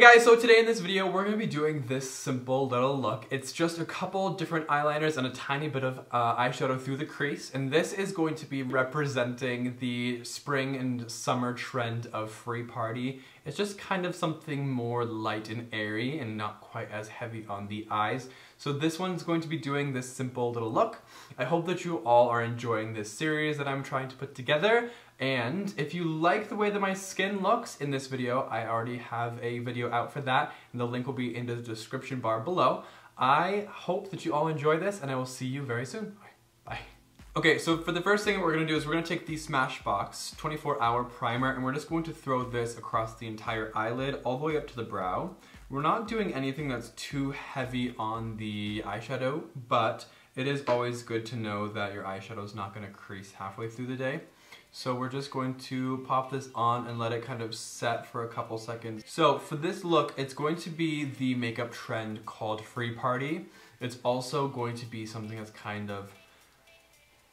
Hey guys, so today in this video we're going to be doing this simple little look. It's just a couple different eyeliners and a tiny bit of eyeshadow through the crease, and this is going to be representing the spring and summer trend of Free Party. It's just kind of something more light and airy and not quite as heavy on the eyes. So this one's going to be doing this simple little look. I hope that you all are enjoying this series that I'm trying to put together. And if you like the way that my skin looks in this video, I already have a video out for that, and the link will be in the description bar below. I hope that you all enjoy this, and I will see you very soon. Bye. Okay, so for the first thing we're gonna do is we're gonna take the Smashbox 24-hour primer, and we're just going to throw this across the entire eyelid, all the way up to the brow. We're not doing anything that's too heavy on the eyeshadow, but it is always good to know that your eyeshadow is not gonna crease halfway through the day. So we're just going to pop this on and let it kind of set for a couple seconds. So for this look, it's going to be the makeup trend called Free Party. It's also going to be something that's kind of,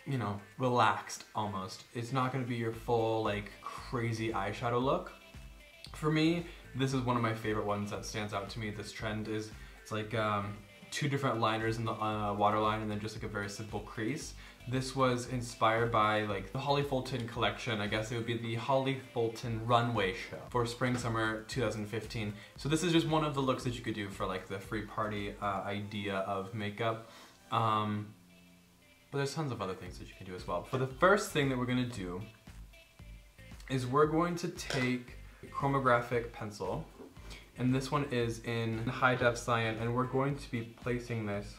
you know, relaxed almost. It's not going to be your full like crazy eyeshadow look. For me, this is one of my favorite ones that stands out to me. This trend is, it's like two different liners in the waterline and then just like a very simple crease. This was inspired by like the Holly Fulton collection. I guess it would be the Holly Fulton runway show for spring summer 2015. So this is just one of the looks that you could do for like the Free Party idea of makeup. But there's tons of other things that you can do as well. But the first thing that we're gonna do is we're going to take a Cromographic pencil, and this one is in high def cyan, and we're going to be placing this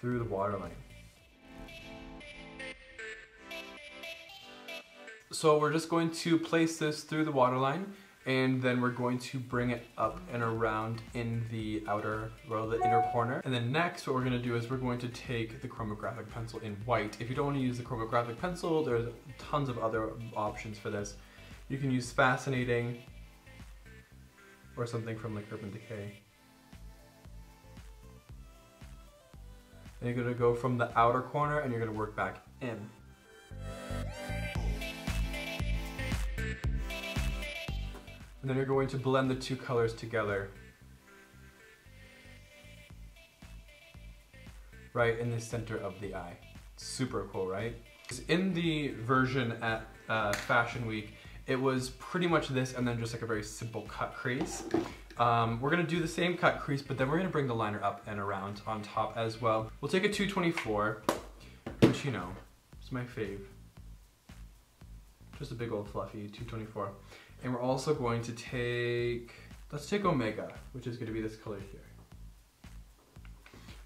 through the waterline. So we're just going to place this through the waterline, and then we're going to bring it up and around in the outer, well, the inner corner. And then next, what we're gonna do is we're going to take the Cromographic pencil in white. If you don't wanna use the Cromographic pencil, there's tons of other options for this. You can use Fascinating, or something from like Urban Decay. Then you're gonna go from the outer corner and you're gonna work back in. And then you're going to blend the two colors together right in the center of the eye. Super cool, right? In the version at Fashion Week, it was pretty much this and then just like a very simple cut crease. We're gonna do the same cut crease, but then we're gonna bring the liner up and around on top as well. We'll take a 224, which, you know, is my fave. Just a big old fluffy 224. And we're also going to take, let's take Omega, which is gonna be this color here.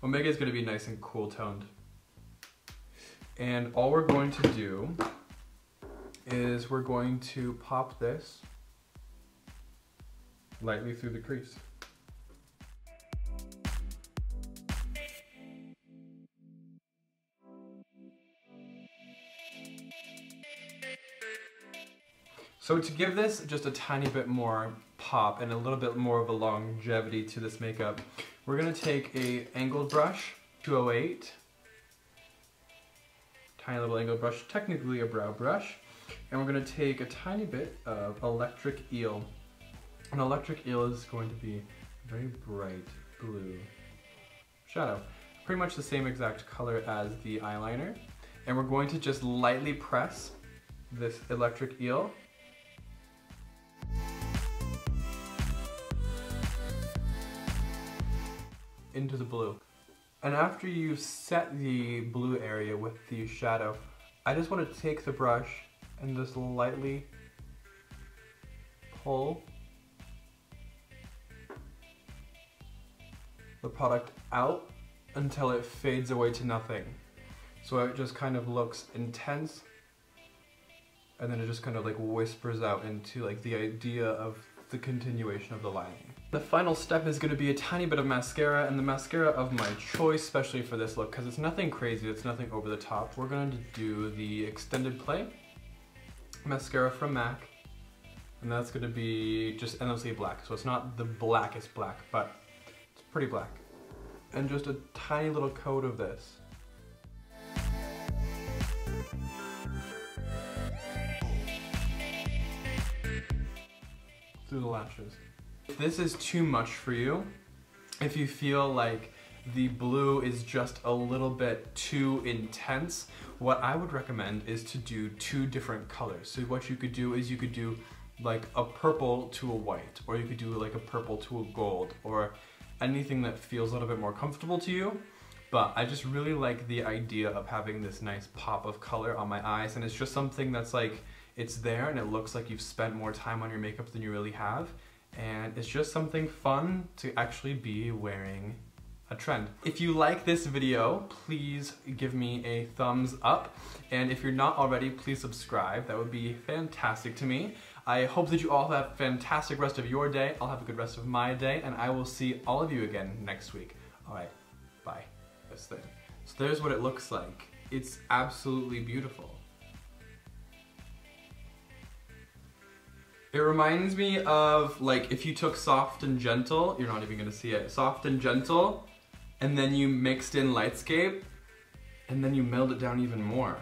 Omega is gonna be nice and cool toned. And all we're going to do is we're going to pop this lightly through the crease. So to give this just a tiny bit more pop and a little bit more of a longevity to this makeup, we're gonna take a angled brush, 208, tiny little angled brush, technically a brow brush, and we're gonna take a tiny bit of Electric Eel. And Electric Eel is going to be a very bright blue shadow, pretty much the same exact color as the eyeliner. And we're going to just lightly press this Electric Eel. Into the blue. And after you set the blue area with the shadow, I just want to take the brush and just lightly pull the product out until it fades away to nothing. So it just kind of looks intense, and then it just kind of like whispers out into like the idea of the continuation of the lining. The final step is going to be a tiny bit of mascara, and the mascara of my choice, especially for this look, because it's nothing crazy, it's nothing over the top. We're going to do the Extended Play mascara from MAC, and that's going to be just endlessly black. So it's not the blackest black, but it's pretty black. And just a tiny little coat of this. Through the lashes. if this is too much for you, if you feel like the blue is just a little bit too intense, what I would recommend is to do two different colors. So what you could do is you could do like a purple to a white, or you could do like a purple to a gold, or anything that feels a little bit more comfortable to you. But I just really like the idea of having this nice pop of color on my eyes, and it's just something that's like, it's there and it looks like you've spent more time on your makeup than you really have, and it's just something fun to actually be wearing a trend. If you like this video, please give me a thumbs up, and if you're not already, please subscribe. That would be fantastic to me. I hope that you all have a fantastic rest of your day. I'll have a good rest of my day, and I will see all of you again next week. All right, bye. This thing. So there's what it looks like. It's absolutely beautiful. It reminds me of like if you took Soft and Gentle, you're not even gonna see it, Soft and Gentle, and then you mixed in Lightscape, and then you milled it down even more.